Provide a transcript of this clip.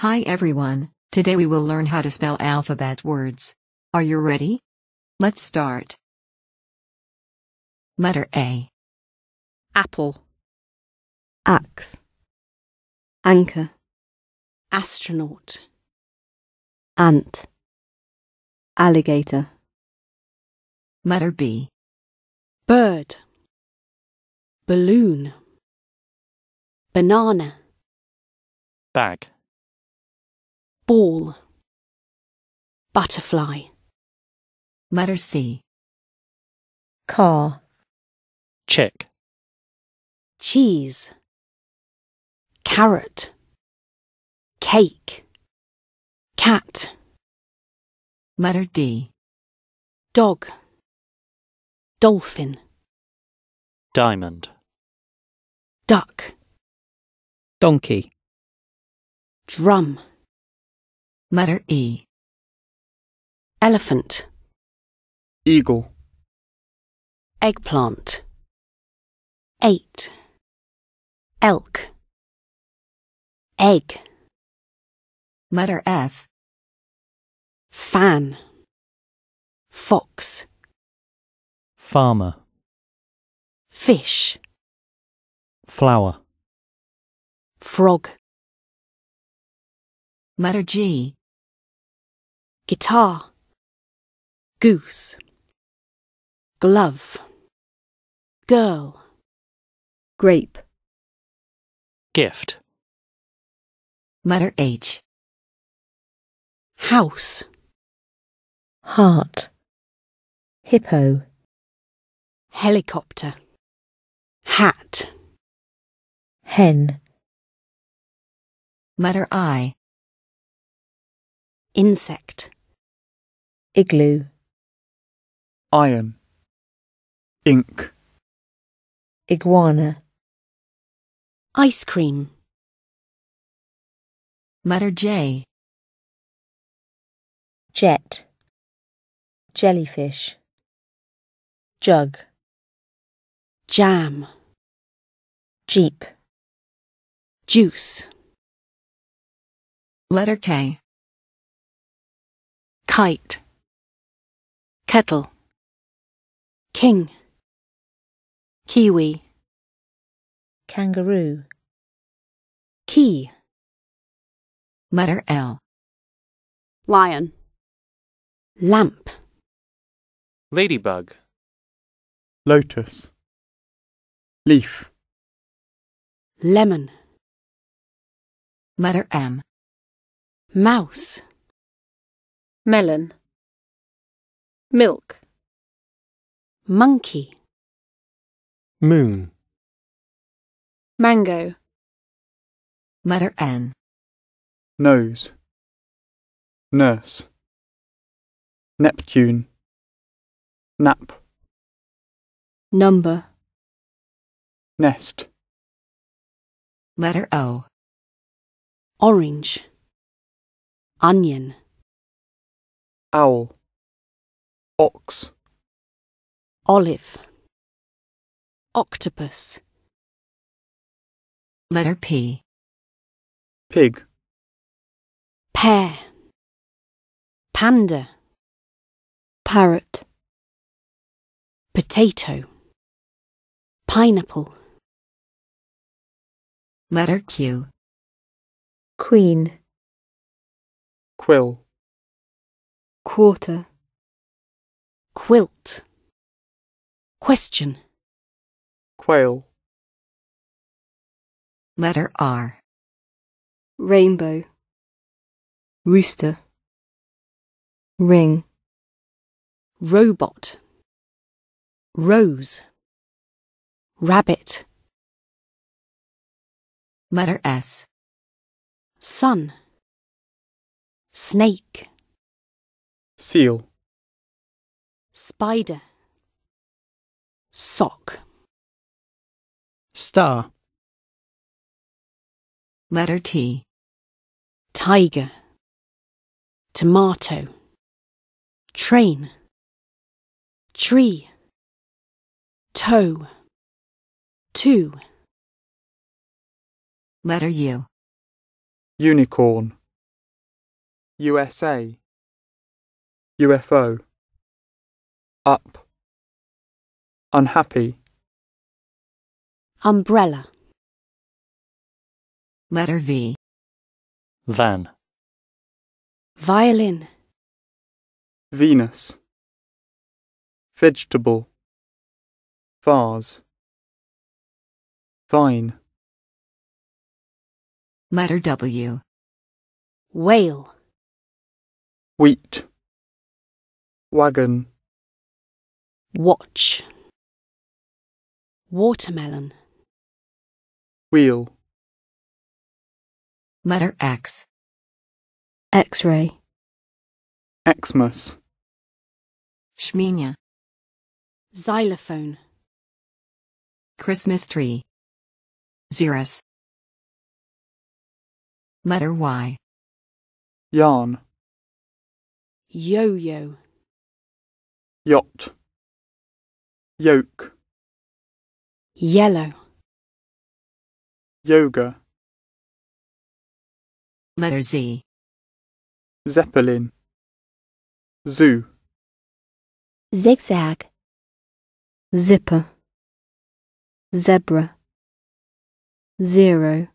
Hi everyone, today we will learn how to spell alphabet words. Are you ready? Let's start. Letter A. Apple. Axe. Anchor. Astronaut. Ant. Alligator. Letter B. Bird. Balloon. Banana. Bag. Ball. Butterfly. Letter C. Car. Chick. Cheese. Carrot. Cake. Cat. Letter D. Dog. Dolphin. Diamond. Duck. Donkey. Drum. Letter E. Elephant. Eagle. Eggplant. Eight. Elk. Egg. Letter F. Fan. Fox. Farmer. Fish. Flower. Frog. Letter G. Guitar. Goose. Glove. Girl. Grape. Gift. Letter H. House. Heart. Hippo. Helicopter. Hat. Hen. Letter I. Insect. Igloo. Iron. Ink. Iguana. Ice cream. Letter J. Jet. Jellyfish. Jug. Jam. Jeep. Juice. Letter K. Kite. Kettle. King. Kiwi. Kangaroo. Key. Letter L. Lion. Lamp. Ladybug. Lotus. Leaf. Lemon. Letter M. Mouse. Melon. Milk. Monkey. Moon. Mango. Letter N. Nose. Nurse. Neptune. Nap. Number. Nest. Letter O. Orange. Onion. Owl. Ox. Olive. Octopus. Letter P. Pig. Pear. Panda. Parrot. Potato. Pineapple. Letter Q. Queen. Quill. Quarter. Quilt. Question. Quail. Letter R. Rainbow. Rooster. Ring. Robot. Rose. Rabbit. Letter S. Sun. Snake. Seal. Spider. Sock. Star. Letter T. Tiger. Tomato. Train. Tree. Toe. Two. Letter U. Unicorn. USA. UFO. Up. Unhappy. Umbrella. Letter V. Van. Violin. Venus. Vegetable. Vase. Vine. Letter W. Whale. Wheat. Wagon. Watch. Watermelon. Wheel. Letter X. X-ray. Xmas. Ximenia. Xylophone. Christmas tree. Xerus. Letter Y. Yarn. Yo-yo. Yacht. Yoke. Yellow. Yoga. Letter Z. Zeppelin. Zoo. Zigzag. Zipper. Zebra. Zero.